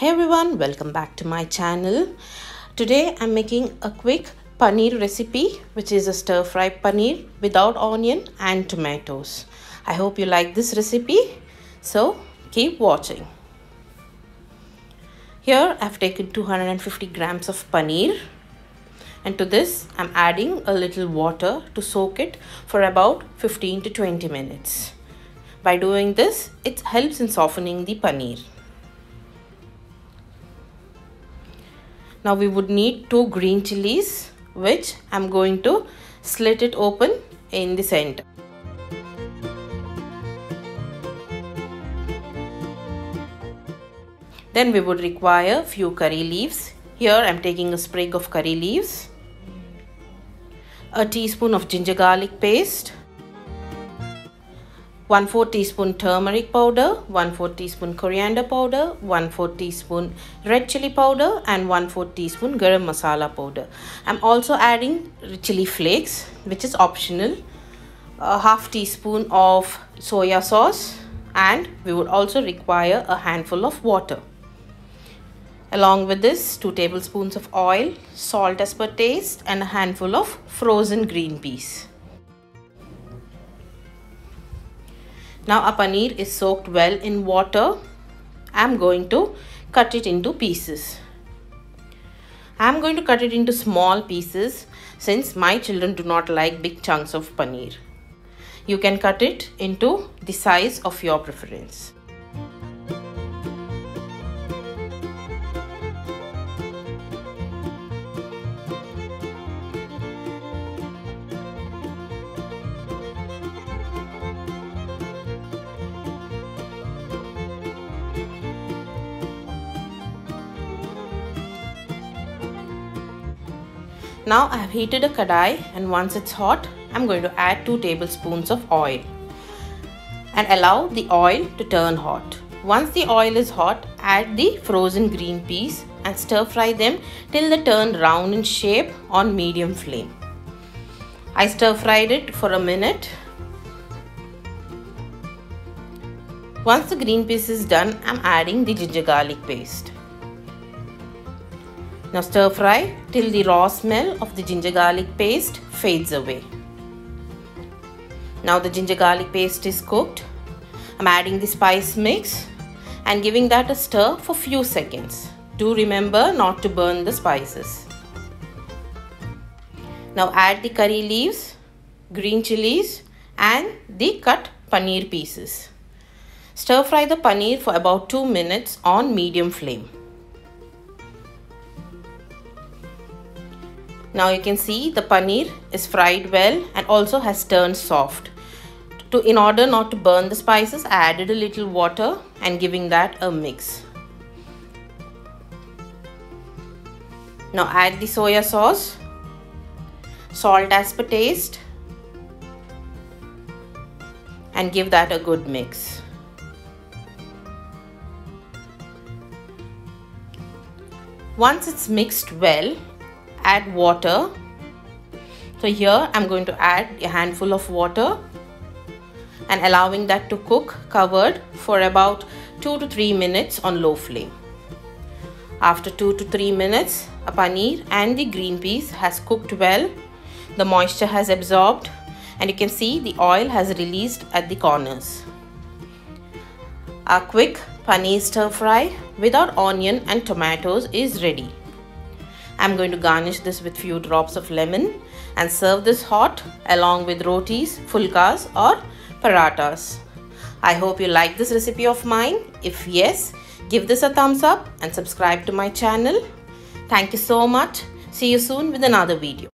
Hey everyone, welcome back to my channel. Today I'm making a quick paneer recipe, which is a stir fry paneer without onion and tomatoes. I hope you like this recipe, so keep watching. Here I've taken 250 grams of paneer, and to this I'm adding a little water to soak it for about 15 to 20 minutes. By doing this, it helps in softening the paneer. Now we would need 2 green chilies, which I'm going to slit it open in the center. Then we would require few curry leaves. Here I'm taking a sprig of curry leaves, a teaspoon of ginger garlic paste, 1/4 teaspoon turmeric powder, 1/4 teaspoon coriander powder, 1/4 teaspoon red chili powder, and 1/4 teaspoon garam masala powder. I'm also adding chili flakes, which is optional, a half teaspoon of soya sauce, and we would also require a handful of water. Along with this, 2 tablespoons of oil, salt as per taste, and a handful of frozen green peas. Now our paneer is soaked well in water. I'm going to cut it into pieces. I'm going to cut it into small pieces since my children do not like big chunks of paneer. You can cut it into the size of your preference. Now I have heated a kadai, and once it's hot, I'm going to add 2 tablespoons of oil and allow the oil to turn hot. Once the oil is hot, add the frozen green peas and stir fry them till they turn round in shape on medium flame. I stir fried it for a minute. Once the green peas is done, I'm adding the ginger garlic paste. Now stir fry till the raw smell of the ginger garlic paste fades away. Now the ginger garlic paste is cooked. I'm adding the spice mix and giving that a stir for few seconds. Do remember not to burn the spices. Now add the curry leaves, green chilies, and the cut paneer pieces. Stir fry the paneer for about 2 minutes on medium flame. Now you can see the paneer is fried well and also has turned soft. In order not to burn the spices, I added a little water and giving that a mix. Now add the soya sauce, salt as per taste, and give that a good mix. Once it's mixed well, add water. So here I'm going to add a handful of water and allowing that to cook covered for about 2 to 3 minutes on low flame. After 2 to 3 minutes, a paneer and the green peas has cooked well. The moisture has absorbed and you can see the oil has released at the corners. Our quick paneer stir fry without onion and tomatoes is ready. I'm going to garnish this with few drops of lemon and serve this hot along with rotis, fulkas, or parathas. I hope you like this recipe of mine. If yes, give this a thumbs up and subscribe to my channel. Thank you so much. See you soon with another video.